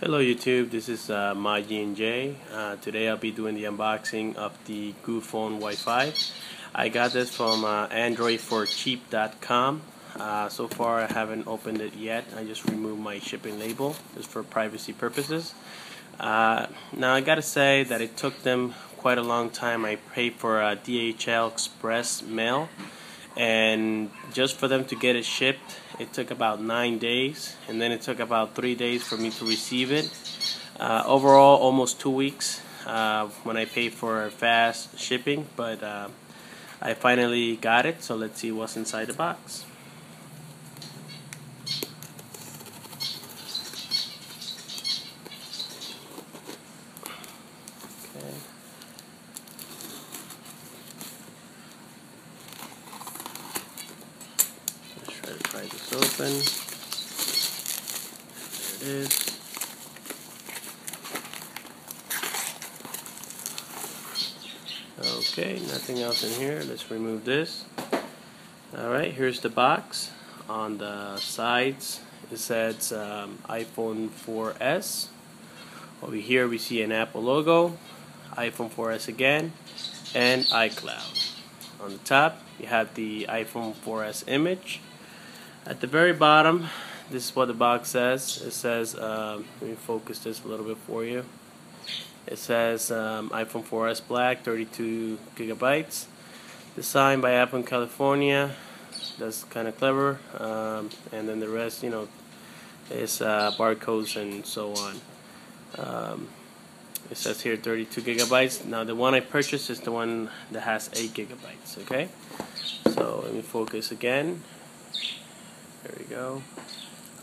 Hello YouTube, this is MyGNJ. Today I'll be doing the unboxing of the Goophone Wi-Fi. I got this from Android4cheap.com. So far I haven't opened it yet. I just removed my shipping label just for privacy purposes. Now I gotta say that it took them quite a long time. I paid for a DHL Express mail, and just for them to get it shipped it took about 9 days, and then it took about 3 days for me to receive it. Overall almost 2 weeks when I paid for fast shipping, but I finally got it, so let's see what's inside the box. This open. There it is. Okay, nothing else in here. Let's remove this. Alright, here's the box. On the sides it says iPhone 4S. Over here we see an Apple logo, iPhone 4S again, and iCloud. On the top you have the iPhone 4S image. At the very bottom, this is what the box says. It says, let me focus this a little bit for you. It says iPhone 4S Black, 32 gigabytes. Designed by Apple in California. That's kind of clever. And then the rest, you know, is barcodes and so on. It says here 32 gigabytes. Now the one I purchased is the one that has 8 gigabytes, okay? So let me focus again. There we go.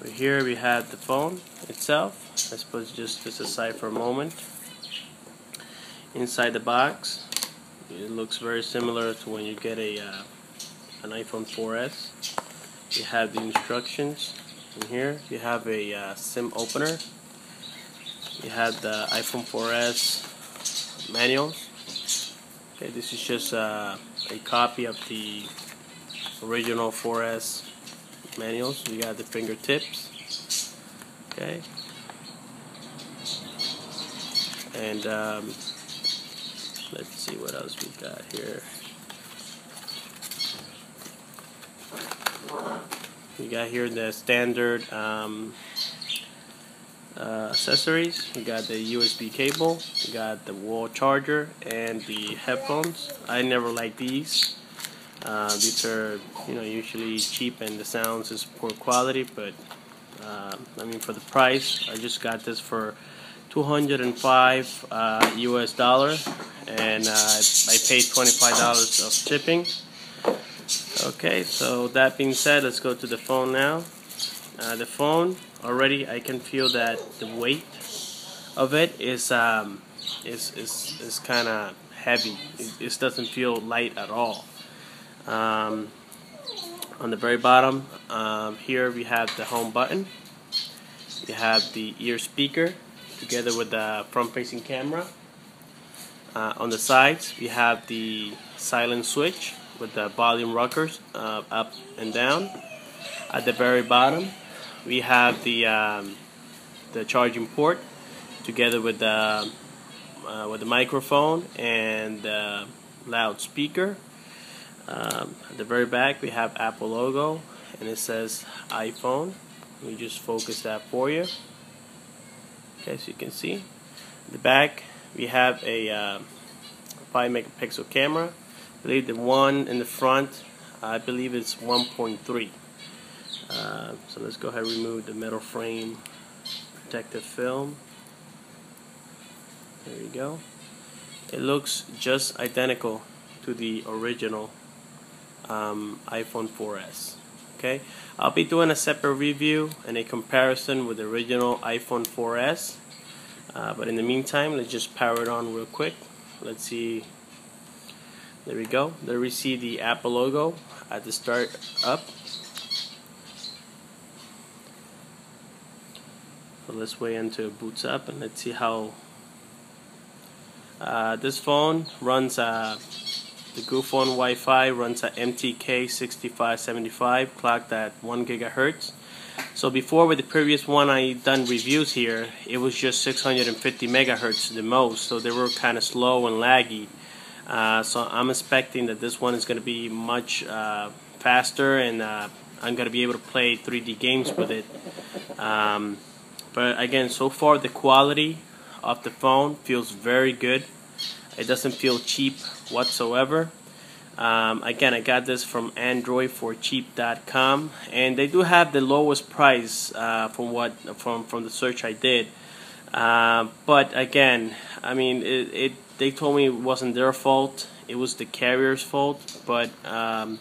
Over here we have the phone itself. Let's put this aside for a moment. Inside the box, it looks very similar to when you get a an iPhone 4S. You have the instructions in here. You have a SIM opener. You have the iPhone 4S manuals. Okay, this is just a copy of the original 4S. Manuals. You got the fingertips, okay, and let's see what else we got here. You got here the standard accessories. You got the USB cable. You got the wall charger and the headphones. I never liked these. These are, you know, usually cheap, and the sounds is poor quality, but I mean, for the price, I just got this for $205 US dollar, and I paid $25 of shipping. Okay, so that being said, let's go to the phone now. The phone already, I can feel that the weight of it is kind of heavy. It doesn't feel light at all. On the very bottom, here we have the home button. You have the ear speaker together with the front-facing camera. On the sides, we have the silent switch with the volume rockers up and down. At the very bottom, we have the charging port together with the microphone and the loudspeaker. At the very back we have Apple logo, and it says iPhone. We just focus that for you. Okay, so you can see. At the back we have a 5-megapixel camera. I believe the one in the front, I believe it's 1.3. So let's go ahead and remove the metal frame protective film. There you go. It looks just identical to the original iPhone 4S. Okay, I'll be doing a separate review and a comparison with the original iPhone 4S, but in the meantime let's just power it on real quick. Let's see. There we go. There we see the Apple logo at the start up. So let's wait until it boots up and let's see how this phone runs. The Goophone Wi-Fi runs at MTK 6575, clocked at 1 gigahertz. So before, with the previous one I done reviews here, it was just 650 megahertz the most, so they were kind of slow and laggy. So I'm expecting that this one is going to be much faster, and I'm going to be able to play 3D games with it. But again, so far the quality of the phone feels very good. It doesn't feel cheap whatsoever. Again, I got this from Android4cheap.com, and they do have the lowest price from the search I did. But again, I mean, they told me it wasn't their fault; it was the carrier's fault. But I'm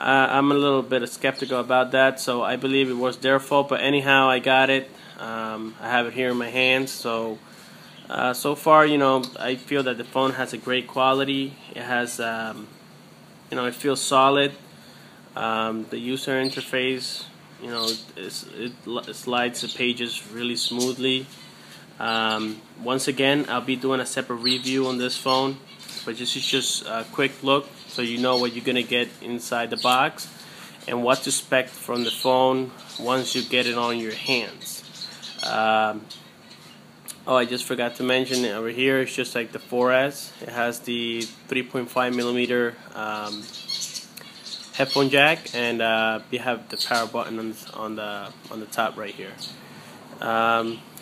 a little bit skeptical about that, so I believe it was their fault. But anyhow, I got it. I have it here in my hands, so. So far, you know, I feel that the phone has a great quality. It has, you know, it feels solid. The user interface, you know, it slides the pages really smoothly. Once again, I'll be doing a separate review on this phone, but this is just a quick look so you know what you're going to get inside the box and what to expect from the phone once you get it on your hands. Oh, I just forgot to mention over here, it's just like the 4S. It has the 3.5mm headphone jack, and you have the power button on the top right here.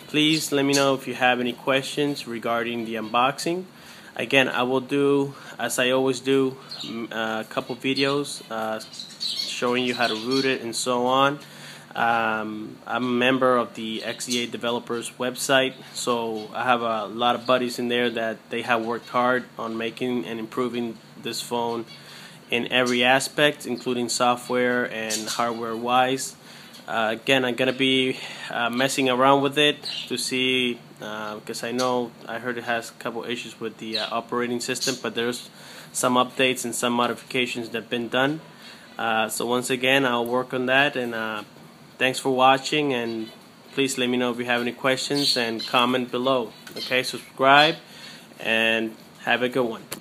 Please let me know if you have any questions regarding the unboxing. Again, I will do, as I always do, a couple videos showing you how to root it and so on. I'm a member of the XDA developers website, so I have a lot of buddies in there that they have worked hard on making and improving this phone in every aspect, including software and hardware wise. Again, I'm gonna be messing around with it to see, because I know I heard it has a couple issues with the operating system, but there's some updates and some modifications that have been done. So once again, I'll work on that, and thanks for watching, and please let me know if you have any questions and comment below. Okay, subscribe and have a good one.